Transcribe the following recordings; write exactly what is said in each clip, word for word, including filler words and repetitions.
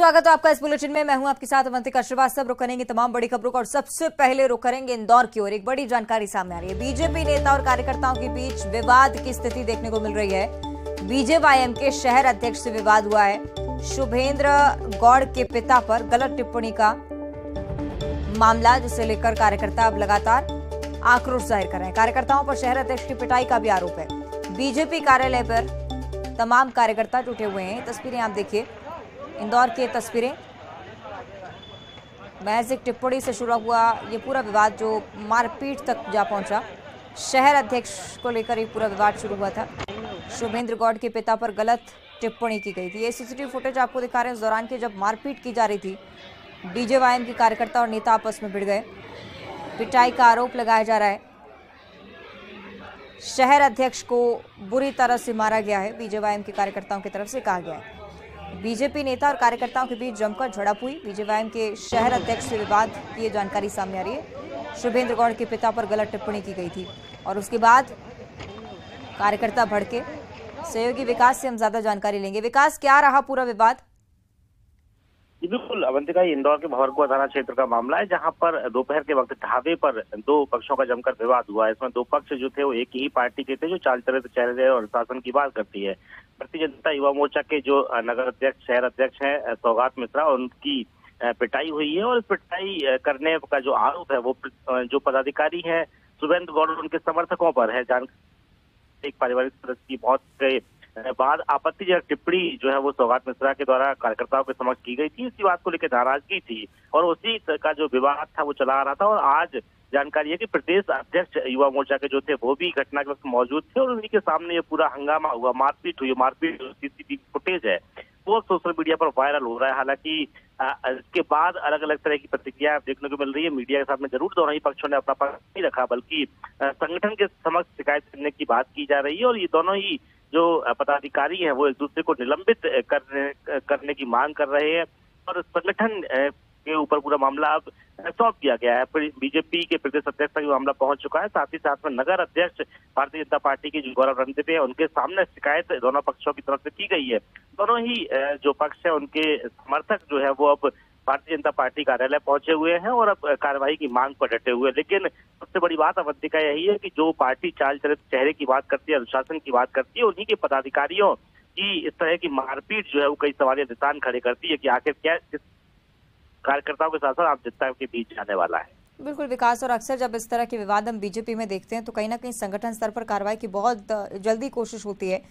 स्वागत है आपका इस बुलेटिन में। मैं हूं आपके साथ अवंतिका श्रीवास्तव। रुक करेंगे तमाम बड़ी खबरों का और सबसे पहले रुक करेंगे इंदौर की ओर। एक बड़ी जानकारी सामने आ रही है। बीजेपी नेता और कार्यकर्ताओं के बीच विवाद की स्थिति देखने को मिल रही है। बीजेवाईएम के शहर अध्यक्ष से विवाद हुआ है। शुभेंद्र गौड़ के पिता पर गलत टिप्पणी का मामला, जिसे लेकर कार्यकर्ता अब लगातार आक्रोश जाहिर कर रहे हैं। कार्यकर्ताओं पर शहर अध्यक्ष की पिटाई का भी आरोप है। बीजेपी कार्यालय पर तमाम कार्यकर्ता जुटे हुए हैं। तस्वीरें आप देखिए, इंदौर की तस्वीरें। महज एक टिप्पणी से शुरू हुआ ये पूरा विवाद जो मारपीट तक जा पहुंचा। शहर अध्यक्ष को लेकर ये पूरा विवाद शुरू हुआ था। शुभेंद्र गौड़ के पिता पर गलत टिप्पणी की गई थी। ये सीसीटीवी फुटेज आपको दिखा रहे हैं उस दौरान की जब मारपीट की जा रही थी। बीजेवाईएम के कार्यकर्ता और नेता आपस में भिड़ गए। पिटाई का आरोप लगाया जा रहा है। शहर अध्यक्ष को बुरी तरह से मारा गया है, बीजेवाईएम के कार्यकर्ताओं की तरफ से कहा गया है। बीजेपी नेता और कार्यकर्ताओं के बीच जमकर झड़प हुई। बीजेवाईएम के शहर अध्यक्ष से विवाद की ये जानकारी सामने आ रही है। शुभेंद्र गौड़ के पिता पर गलत टिप्पणी की गई थी और उसके बाद कार्यकर्ता भड़के। सहयोगी विकास से हम ज्यादा जानकारी लेंगे। विकास, क्या रहा पूरा विवाद? बिल्कुल अवंतिका, इंदौर के भवरकुआ थाना क्षेत्र का मामला है, जहां पर दोपहर के वक्त ढाबे पर दो पक्षों का जमकर विवाद हुआ है। इसमें दो पक्ष जो थे वो एक ही पार्टी के थे, जो चाल चरित्र चेहरे और शासन की बात करती है। भारतीय जनता युवा मोर्चा के जो नगर अध्यक्ष शहर अध्यक्ष हैं सौगात मित्रा, उनकी पिटाई हुई है और इस पिटाई करने का जो आरोप है वो जो पदाधिकारी है शुभेंद्र गौड़ उनके समर्थकों पर है। जानकारी एक पारिवारिक सदस्य की मौत के बाद आपत्तिजनक टिप्पणी जो है वो सौगात मिश्रा के द्वारा कार्यकर्ताओं के समक्ष की गई थी। इसी बात को लेकर नाराजगी थी और उसी का जो विवाद था वो चला आ रहा था। और आज जानकारी है कि प्रदेश अध्यक्ष युवा मोर्चा के जो थे वो भी घटना के वक्त मौजूद थे और उन्हीं के सामने ये पूरा हंगामा हुआ, मारपीट हुई। मारपीट सीसीटीवी फुटेज है वो सोशल मीडिया पर वायरल हो रहा है। हालांकि इसके बाद अलग अलग तरह की प्रतिक्रिया देखने को मिल रही है। मीडिया के सामने जरूर दोनों ही पक्षों ने अपना पक्ष नहीं रखा, बल्कि संगठन के समक्ष शिकायत करने की बात की जा रही है और ये दोनों ही जो पदाधिकारी हैं वो एक दूसरे को निलंबित करने करने की मांग कर रहे हैं और संगठन के ऊपर पूरा मामला अब सौंप दिया गया है। बीजेपी के प्रदेश अध्यक्ष तक मामला पहुंच चुका है। साथ ही साथ में नगर अध्यक्ष भारतीय जनता पार्टी के जो गौरव रणदीप है उनके सामने शिकायत दोनों पक्षों की तरफ से की गई है। दोनों ही जो पक्ष है उनके समर्थक जो है वो अब भारतीय जनता पार्टी कार्यालय पहुंचे हुए हैं और अब कार्रवाई की मांग पर डटे हुए। लेकिन सबसे बड़ी बात अवंतिका यही है कि जो पार्टी चाल चरित्र चेहरे की बात करती है, अनुशासन की बात करती है, उन्हीं के पदाधिकारियों की इस तरह की मारपीट जो है वो कई सवालिया निशान खड़े करती है कि आखिर क्या कार्यकर्ताओं के साथ साथ आम जनता के बीच जाने वाला है। बिल्कुल विकास, और अक्सर जब इस तरह के विवाद हम बीजेपी में देखते हैं तो कहीं ना कहीं संगठन स्तर पर कार्रवाई की बहुत जल्दी कोशिश होती है।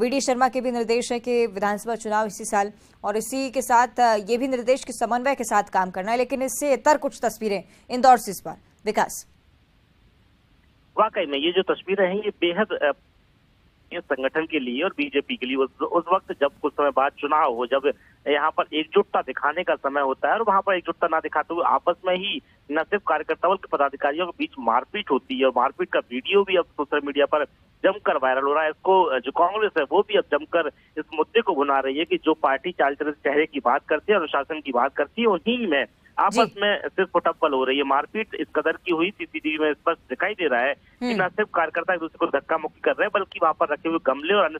वीडी शर्मा के भी निर्देश है कि विधानसभा चुनाव इसी साल, और इसी के साथ ये भी निर्देश कि समन्वय के साथ काम करना है। लेकिन इससे इतर कुछ तस्वीरें इंदौर से इस बार। विकास, वाकई में ये जो तस्वीरें हैं ये बेहद संगठन के लिए और बीजेपी के लिए उस, उस वक्त जब कुछ समय बाद चुनाव हो, जब यहाँ पर एकजुटता दिखाने का समय होता है और वहाँ पर एकजुटता ना दिखाते हुए आपस में ही न सिर्फ कार्यकर्ताओं के पदाधिकारियों के बीच मारपीट होती है और मारपीट का वीडियो भी अब सोशल मीडिया पर जमकर वायरल हो रहा है। इसको जो कांग्रेस है वो भी अब जमकर इस मुद्दे को भुना रही है कि जो पार्टी चाल चरित्र चेहरे की बात करती है और अनुशासन की बात करती है उन्हीं में आपस में सिर्फ फुटअप्पल हो रही है। मारपीट इस कदर की हुई सीसीटीवी में स्पष्ट दिखाई दे रहा है कि न सिर्फ कार्यकर्ता एक दूसरे को धक्का मुक्की कर रहे हैं, बल्कि वहाँ पर रखे हुए गमले और अन्य।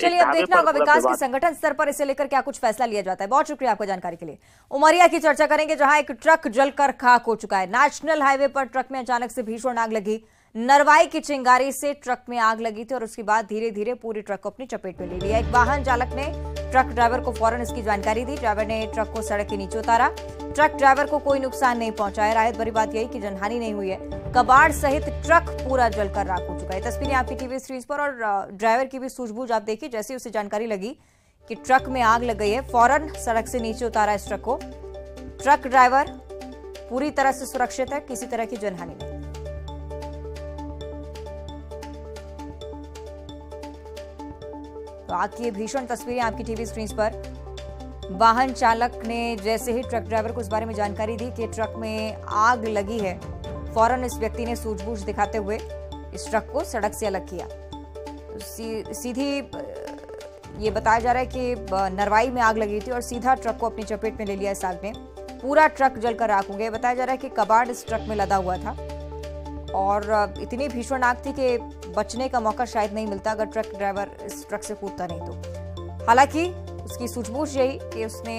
चलिए अब देखना होगा विकास की संगठन स्तर पर इसे लेकर क्या कुछ फैसला लिया जाता है। बहुत शुक्रिया आपको जानकारी के लिए। उमरिया की चर्चा करेंगे, जहां एक ट्रक जलकर खाक हो चुका है। नेशनल हाईवे पर ट्रक में अचानक से भीषण आग लगी। नरवाई की चिंगारी से ट्रक में आग लगी थी और उसके बाद धीरे धीरे पूरी ट्रक को अपनी चपेट में ले लिया। एक वाहन चालक ने ट्रक ड्राइवर को फौरन इसकी जानकारी दी। ड्राइवर ने ट्रक को सड़क के नीचे उतारा। ट्रक ड्राइवर को कोई नुकसान नहीं पहुंचाया। राहत भरी बात यही कि जनहानि नहीं हुई है। कबाड़ सहित ट्रक पूरा जलकर राख हो चुका है। तस्वीरें आपकी टीवी स्क्रीन पर, और ड्राइवर की भी सूझबूझ आप देखिए। जैसे उसे जानकारी लगी कि ट्रक में आग लग गई है, फौरन सड़क से नीचे उतारा इस ट्रक को। ट्रक ड्राइवर पूरी तरह से सुरक्षित है, किसी तरह की जनहानि नहीं। तो आग की भीषण तस्वीरें आपकी टीवी स्क्रीन पर। वाहन चालक ने जैसे ही ट्रक ड्राइवर को इस बारे में जानकारी दी कि ट्रक में आग लगी है, फौरन इस व्यक्ति ने सूझबूझ दिखाते हुए इस ट्रक को सड़क से अलग किया। सी, सीधी ये बताया जा रहा है कि नरवाई में आग लगी थी और सीधा ट्रक को अपनी चपेट में ले लिया। इस आग ने पूरा ट्रक जलकर राख हो गया। बताया जा रहा है कि कबाड़ इस ट्रक में लदा हुआ था और इतनी भीषण आग थी कि बचने का मौका शायद नहीं मिलता अगर ट्रक ड्राइवर इस ट्रक से कूदता नहीं तो। हालांकि उसकी सूझबूझ यही कि उसने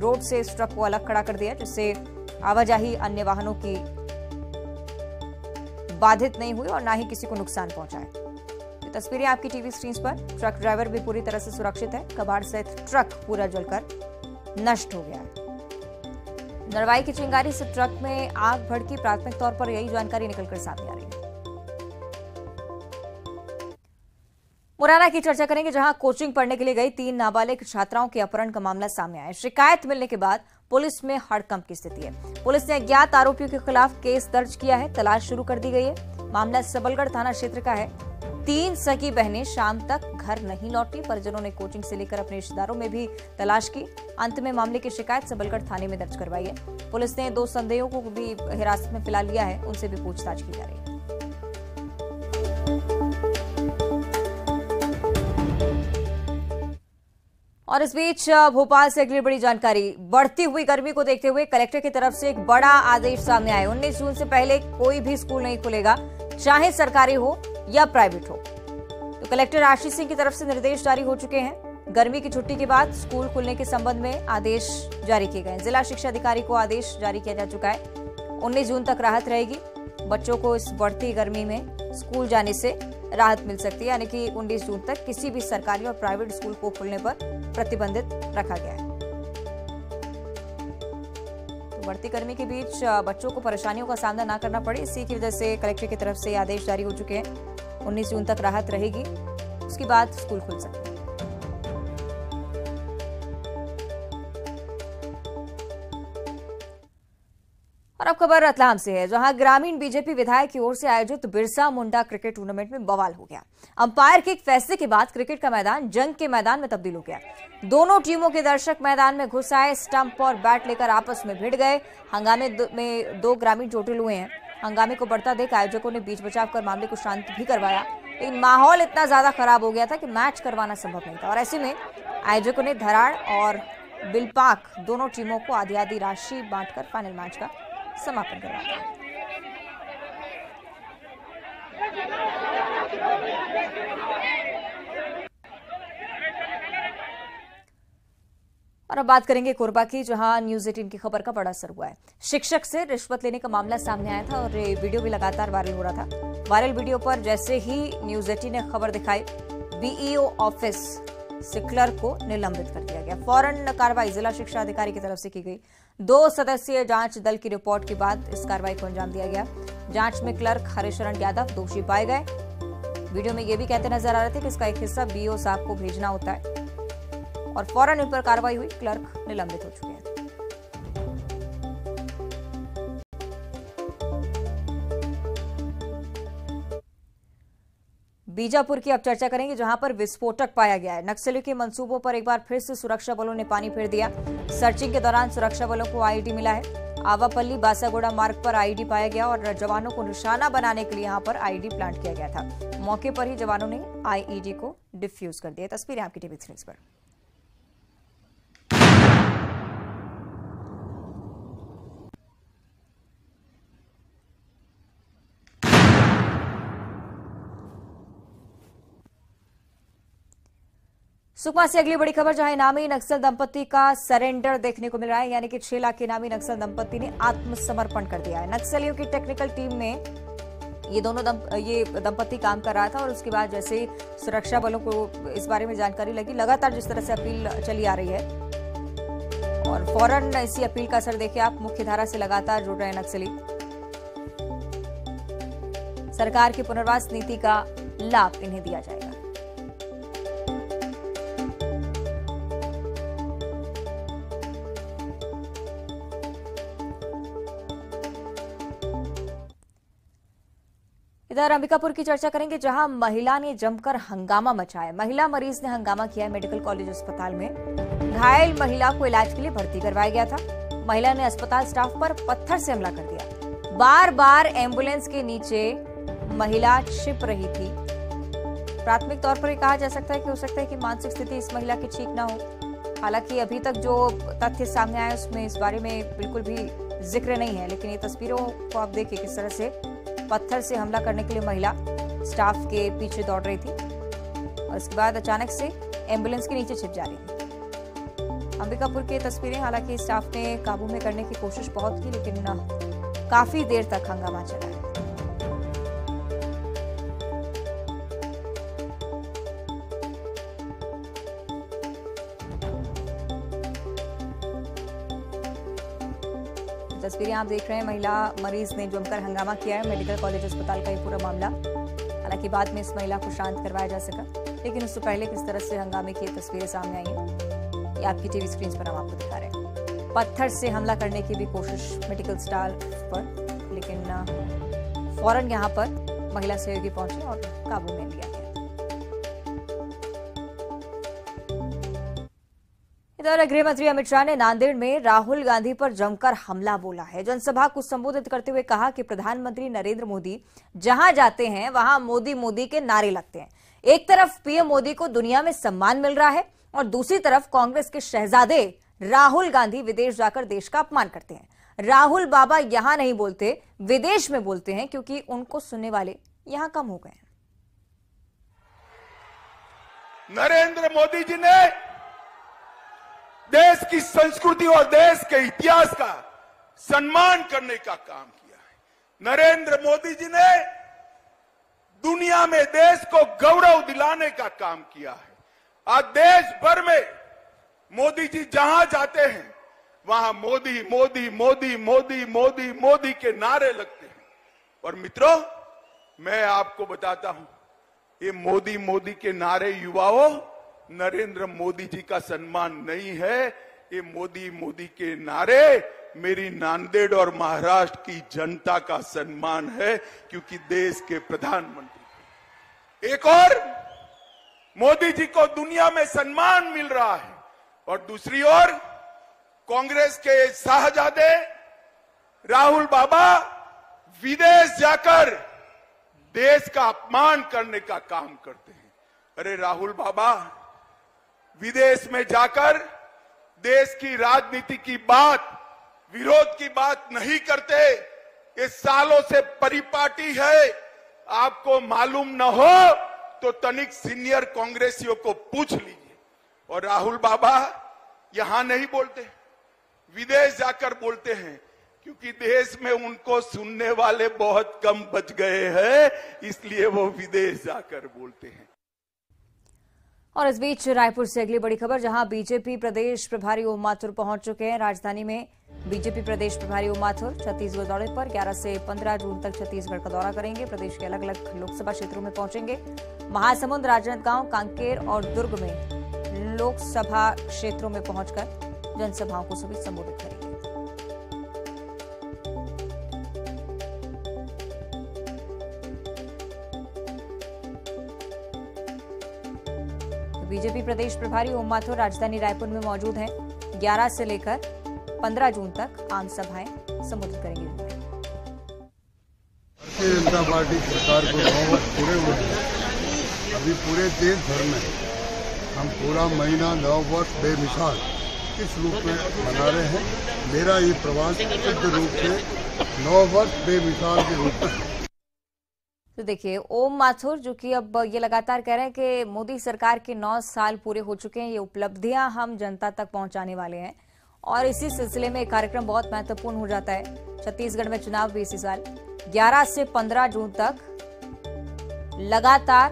रोड से इस ट्रक को अलग खड़ा कर दिया, जिससे आवाजाही अन्य वाहनों की बाधित नहीं हुई और ना ही किसी को नुकसान पहुंचा है। ये तस्वीरें आपकी टीवी स्क्रीन पर। ट्रक ड्राइवर भी पूरी तरह से सुरक्षित है। कबाड़ सहित ट्रक पूरा जलकर नष्ट हो गया है। नरवाई की चिंगारी से ट्रक में आग भड़की, प्राथमिक तौर पर यही जानकारी निकलकर सामने आ रही है। मुरैना की चर्चा करेंगे, जहां कोचिंग पढ़ने के लिए गई तीन नाबालिग छात्राओं के अपहरण का मामला सामने आया। शिकायत मिलने के बाद पुलिस में हड़कंप की स्थिति है। पुलिस ने अज्ञात आरोपियों के खिलाफ केस दर्ज किया है, तलाश शुरू कर दी गई है। मामला सबलगढ़ थाना क्षेत्र का है। तीन सगी बहनें शाम तक घर नहीं लौटी। परिजनों ने कोचिंग से लेकर अपने रिश्तेदारों में भी तलाश की। अंत में मामले की शिकायत सबलगढ़ थाने में दर्ज करवाई है। पुलिस ने दो संदेहों को भी हिरासत में फिलहाल लिया है, उनसे भी पूछताछ की जा रही है। और इस बीच भोपाल से अगली बड़ी जानकारी, बढ़ती हुई गर्मी को देखते हुए कलेक्टर की तरफ से एक बड़ा आदेश सामने आया। उन्नीस जून से पहले कोई भी स्कूल नहीं खुलेगा, चाहे सरकारी हो या प्राइवेट हो। तो कलेक्टर आशीष सिंह की तरफ से निर्देश जारी हो चुके हैं। गर्मी की छुट्टी के बाद स्कूल खुलने के संबंध में आदेश जारी किए गए। जिला शिक्षा अधिकारी को आदेश जारी किया जा चुका है। उन्नीस जून तक राहत रहेगी। बच्चों को इस बढ़ती गर्मी में स्कूल जाने से राहत मिल सकती है, यानी कि उन्नीस जून तक किसी भी सरकारी और प्राइवेट स्कूल को खुलने पर प्रतिबंधित रखा गया है। तो बढ़ती गर्मी के बीच बच्चों को परेशानियों का सामना ना करना पड़े, इसी की वजह से कलेक्टर की तरफ से आदेश जारी हो चुके हैं। उन्नीस जून तक राहत रहेगी, उसके बाद स्कूल खुल सकते हैं। और अब खबर रतलाम से है, जहां ग्रामीण बीजेपी विधायक की ओर से आयोजित बिरसा मुंडा क्रिकेट टूर्नामेंट में बवाल हो गया। अंपायर के एक फैसले के बाद क्रिकेट का मैदान जंग के मैदान में तब्दील हो गया। दोनों टीमों के दर्शक मैदान में घुस आए, स्टंप और बैट लेकर आपस में भिड़ गए। हंगामे में दो ग्रामीण चोटिल हुए हैं। हंगामे को बढ़ता देख आयोजकों ने बीच बचाव कर मामले को शांत भी करवाया, लेकिन माहौल इतना ज्यादा खराब हो गया था कि मैच करवाना संभव नहीं था। और ऐसे में आयोजकों ने धराड़ और बिलपाक दोनों टीमों को आधी आधी राशि बांटकर फाइनल मैच का समापन करवाया। और अब बात करेंगे कोरबा की, जहां न्यूज एटीन की खबर का बड़ा असर हुआ है। शिक्षक से रिश्वत लेने का मामला सामने आया था और वीडियो भी लगातार वायरल हो रहा था। वायरल वीडियो पर जैसे ही न्यूज एटीन ने खबर दिखाई, बीईओ ऑफिस से क्लर्क को निलंबित कर दिया गया। फौरन कार्रवाई जिला शिक्षा अधिकारी की तरफ से की गई। दो सदस्यीय जांच दल की रिपोर्ट के बाद इस कार्रवाई को अंजाम दिया गया। जांच में क्लर्क हरिशरण यादव दोषी पाए गए। वीडियो में ये भी कहते नजर आ रहे थे कि इसका एक हिस्सा बीईओ साहब को भेजना होता है, और फौरन इन पर कार्रवाई हुई। क्लर्क निलंबित हो चुके हैं। बीजापुर की अब चर्चा करेंगे, जहां पर विस्फोटक पाया गया है। नक्सलियों के मंसूबों पर एक बार फिर से सुरक्षा बलों ने पानी फेर दिया। सर्चिंग के दौरान सुरक्षा बलों को आईडी मिला है। आवापल्ली बासागोड़ा मार्ग पर आईडी पाया गया और जवानों को निशाना बनाने के लिए यहां पर आईडी प्लांट किया गया था। मौके पर ही जवानों ने आईईडी को डिफ्यूज कर दिया। तस्वीरें आपकी टीवी स्क्रीन पर। सुकमा से अगली बड़ी खबर, जहां इनामी नक्सल दंपति का सरेंडर देखने को मिल रहा है, यानी कि छह लाख इनामी नक्सल दंपति ने आत्मसमर्पण कर दिया है। नक्सलियों की टेक्निकल टीम में ये दोनों दंप, ये दंपति काम कर रहा था, और उसके बाद जैसे सुरक्षा बलों को इस बारे में जानकारी लगी, लगातार जिस तरह से अपील चली आ रही है, और फौरन इसी अपील का असर देखे आप, मुख्यधारा से लगातार जुड़ रहे हैं नक्सली। सरकार की पुनर्वास नीति का लाभ इन्हें दिया जाएगा। इधर अंबिकापुर की चर्चा करेंगे, जहां महिला ने जमकर हंगामा मचाया। महिला मरीज ने हंगामा किया है। मेडिकल कॉलेज अस्पताल में घायल महिला को इलाज के लिए भर्ती करवाया गया था। महिला ने अस्पताल स्टाफ पर पत्थर से हमला कर दिया। बार बार एम्बुलेंस के नीचे महिला छिप रही थी। प्राथमिक तौर पर कहा जा सकता है कि हो सकता है कि मानसिक स्थिति इस महिला की ठीक ना हो। हालांकि अभी तक जो तथ्य सामने आए उसमें इस बारे में बिल्कुल भी जिक्र नहीं है, लेकिन ये तस्वीरों को आप देखिए किस तरह से पत्थर से हमला करने के लिए महिला स्टाफ के पीछे दौड़ रही थी, और इसके बाद अचानक से एम्बुलेंस के नीचे छिप जा रही थी। अंबिकापुर की तस्वीरें हालांकि स्टाफ ने काबू में करने की कोशिश बहुत की, लेकिन काफी देर तक हंगामा चला। तस्वीरें आप देख रहे हैं, महिला मरीज ने जमकर हंगामा किया है। मेडिकल कॉलेज अस्पताल का ये पूरा मामला, हालांकि बाद में इस महिला को शांत करवाया जा सका, लेकिन उससे पहले किस तरह से हंगामे की तस्वीरें सामने आई हैं, ये आपकी टीवी स्क्रीन पर हम आपको दिखा रहे हैं। पत्थर से हमला करने की भी कोशिश मेडिकल स्टाफ पर, लेकिन फौरन यहाँ पर महिला सहयोगी पहुंचे और काबू में लिया। इधर गृह मंत्री अमित शाह ने नांदेड़ में राहुल गांधी पर जमकर हमला बोला है। जनसभा को संबोधित करते हुए कहा कि प्रधानमंत्री नरेंद्र मोदी जहां जाते हैं वहां मोदी मोदी के नारे लगते हैं। एक तरफ पीएम मोदी को दुनिया में सम्मान मिल रहा है और दूसरी तरफ कांग्रेस के शहजादे राहुल गांधी विदेश जाकर देश का अपमान करते हैं। राहुल बाबा यहां नहीं बोलते, विदेश में बोलते हैं, क्योंकि उनको सुनने वाले यहां कम हो गए हैं। नरेंद्र मोदी जी ने देश की संस्कृति और देश के इतिहास का सम्मान करने का काम किया है। नरेंद्र मोदी जी ने दुनिया में देश को गौरव दिलाने का काम किया है। आज देश भर में मोदी जी जहां जाते हैं वहां मोदी मोदी मोदी मोदी मोदी मोदी के नारे लगते हैं। और मित्रों, मैं आपको बताता हूं, ये मोदी मोदी के नारे युवाओं नरेंद्र मोदी जी का सम्मान नहीं है। ये मोदी मोदी के नारे मेरी नांदेड़ और महाराष्ट्र की जनता का सम्मान है, क्योंकि देश के प्रधानमंत्री। एक और मोदी जी को दुनिया में सम्मान मिल रहा है और दूसरी ओर कांग्रेस के शाहजादे राहुल बाबा विदेश जाकर देश का अपमान करने का काम करते हैं। अरे राहुल बाबा विदेश में जाकर देश की राजनीति की बात, विरोध की बात नहीं करते। ये सालों से परिपाटी है। आपको मालूम न हो तो तनिक सीनियर कांग्रेसियों को पूछ लीजिए। और राहुल बाबा यहां नहीं बोलते, विदेश जाकर बोलते हैं, क्योंकि देश में उनको सुनने वाले बहुत कम बच गए हैं, इसलिए वो विदेश जाकर बोलते हैं। और इस बीच रायपुर से अगली बड़ी खबर, जहां बीजेपी प्रदेश प्रभारी ओम माथुर पहुंच चुके हैं। राजधानी में बीजेपी प्रदेश प्रभारी ओम माथुर छत्तीसगढ़ दौरे पर ग्यारह से पंद्रह जून तक छत्तीसगढ़ का दौरा करेंगे। प्रदेश के अलग अलग लोकसभा क्षेत्रों में पहुंचेंगे। महासमुंद, राजनांदगांव, कांकेर और दुर्ग में लोकसभा क्षेत्रों में पहुंचकर जनसभाओं को सभी संबोधित करेंगे। बीजेपी प्रदेश प्रभारी ओम माथुर राजधानी रायपुर में मौजूद हैं। ग्यारह से लेकर पंद्रह जून तक आम सभाएं संबोधित करेंगे। भारतीय जनता पार्टी सरकार को बहुत पूरे हुए अभी पूरे देश भर में हम पूरा महीना नव वर्ष बेमिसाल इस रूप में मना रहे हैं। मेरा ये प्रवास शुद्ध रूप से नौ वर्ष बेमिसाल के रूप में। तो देखिए, ओम माथुर जो कि अब ये लगातार कह रहे हैं कि मोदी सरकार के नौ साल पूरे हो चुके हैं, ये उपलब्धियां हम जनता तक पहुंचाने वाले हैं। और इसी सिलसिले में एक कार्यक्रम बहुत महत्वपूर्ण हो जाता है। छत्तीसगढ़ में चुनाव भी इसी साल ग्यारह से पंद्रह जून तक लगातार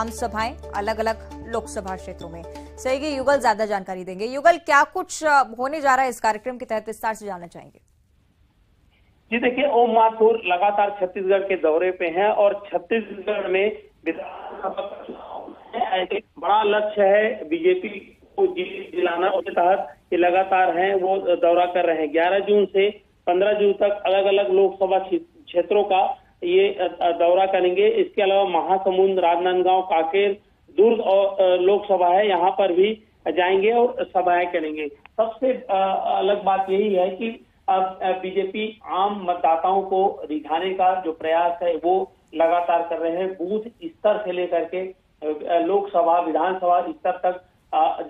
आम सभाएं अलग अलग लोकसभा क्षेत्रों में। सहयोगी युगल ज्यादा जानकारी देंगे। युगल, क्या कुछ होने जा रहा है इस कार्यक्रम के तहत, विस्तार से जानना चाहेंगे। जी देखिए, ओम माथुर लगातार छत्तीसगढ़ के दौरे पे हैं और छत्तीसगढ़ में विधानसभा का चुनाव बड़ा लक्ष्य है बीजेपी को जीत दिलाना। उसके तहत ये लगातार हैं, वो दौरा कर रहे हैं। ग्यारह जून से पंद्रह जून तक अलग अलग लोकसभा क्षेत्रों का ये दौरा करेंगे। इसके अलावा महासमुंद, राजनांदगांव, कांकेर, दुर्ग और लोकसभा है, यहाँ पर भी जाएंगे और सभाएं करेंगे। सबसे अलग बात यही है कि अब बीजेपी आम मतदाताओं को रिझाने का जो प्रयास है वो लगातार कर रहे हैं। बूथ स्तर से लेकर के लोकसभा, विधानसभा स्तर तक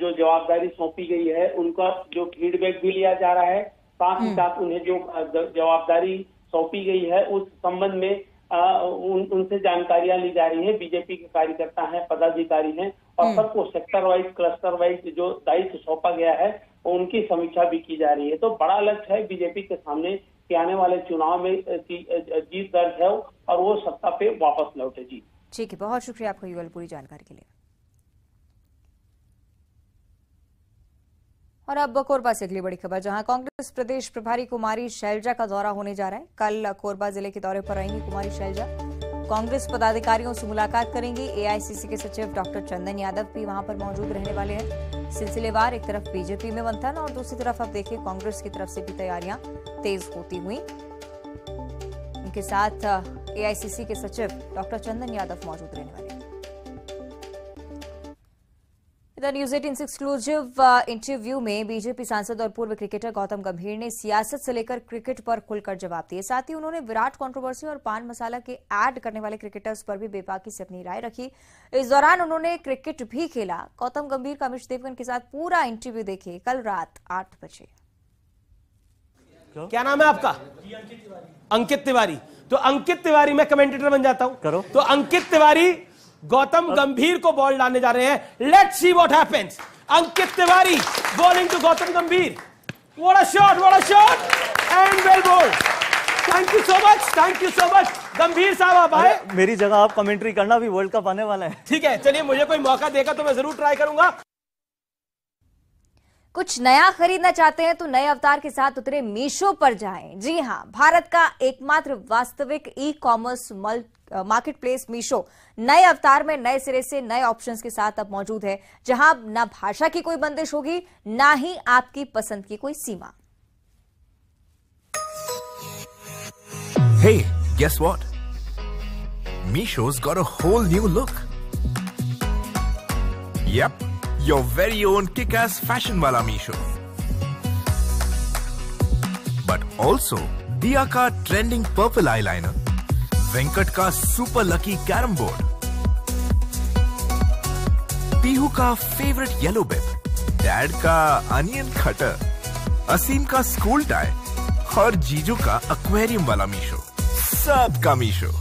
जो जवाबदारी सौंपी गई है उनका जो फीडबैक भी लिया जा रहा है, साथ ही साथ उन्हें जो जवाबदारी सौंपी गई है उस संबंध में उन, उनसे जानकारियां ली जा रही है। बीजेपी के कार्यकर्ता हैं, पदाधिकारी हैं, और सबको सेक्टर वाइज क्लस्टर वाइज जो दायित्व सौंपा गया है उनकी समीक्षा भी की जा रही है। तो बड़ा लक्ष्य है बीजेपी के सामने कि आने वाले चुनाव में जीत दर्ज है और वो सत्ता पे वापस लौटे। जी ठीक है, बहुत शुक्रिया आपका युगल पूरी जानकारी के लिए। और अब कोरबा से अगली बड़ी खबर, जहां कांग्रेस प्रदेश प्रभारी कुमारी शैलजा का दौरा होने जा रहा है। कल कोरबा जिले के दौरे पर रहेंगी कुमारी शैलजा, कांग्रेस पदाधिकारियों से मुलाकात करेंगी। एआईसीसी के सचिव डॉक्टर चंदन यादव भी वहां पर मौजूद रहने वाले हैं। सिलसिलेवार एक तरफ बीजेपी में मंथन और दूसरी तरफ अब देखिए कांग्रेस की तरफ से भी तैयारियां तेज होती हुई। उनके साथ एआईसीसी के सचिव डॉक्टर चंदन यादव मौजूद रहने वाले हैं। इधर न्यूज एटीन एक्सक्लूसिव इंटरव्यू में बीजेपी सांसद और पूर्व क्रिकेटर गौतम गंभीर ने सियासत से लेकर क्रिकेट पर खुलकर जवाब दिए। साथ ही उन्होंने विराट कंट्रोवर्सी और पान मसाला के ऐड करने वाले क्रिकेटर्स पर भी बेबाकी से अपनी राय रखी। इस दौरान उन्होंने क्रिकेट भी खेला। गौतम गंभीर का अमिश देवगन के साथ पूरा इंटरव्यू देखिए कल रात आठ बजे। क्या नाम है आपका? अंकित तिवारी। तो अंकित तिवारी मैं कमेंटेटर बन जाता हूँ। तो अंकित तिवारी गौतम गंभीर को बॉल डालने जा रहे हैं। Let's see what happens. Ankit Tiwari bowling to Gautam Gambhir. What a shot, what a shot and well bowled. Thank you so much, thank you so much Gambhir साहब। आप आए मेरी जगह आप कमेंट्री करना, भी वर्ल्ड कप आने वाला है। ठीक है, चलिए मुझे कोई मौका देगा तो मैं जरूर ट्राई करूंगा। कुछ नया खरीदना चाहते हैं तो नए अवतार के साथ उतरे मीशो पर जाएं। जी हां, भारत का एकमात्र वास्तविक e commerce market place Meesho नए अवतार में नए सिरे से नए ऑप्शंस के साथ अब मौजूद है, जहां ना भाषा की कोई बंदिश होगी ना ही आपकी पसंद की कोई सीमा। Hey, guess what? Meesho's got a whole new look. Yep. Your very own kick-ass fashion wala Meesho, but also Diya ka trending purple eyeliner, Venkat ka super lucky carom board, Pihu ka favorite yellow bib, Dad ka onion cutter, Asim ka school tie aur Jiju ka aquarium wala Meesho, sab ka Meesho।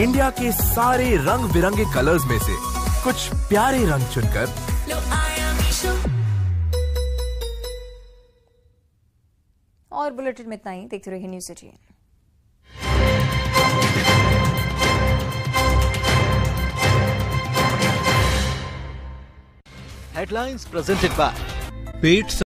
India के सारे रंग बिरंगे colours में से कुछ प्यारे रंग चुनकर और बुलेटिन में इतना ही। देखते रहिए news eighteen. Headlines presented by pet.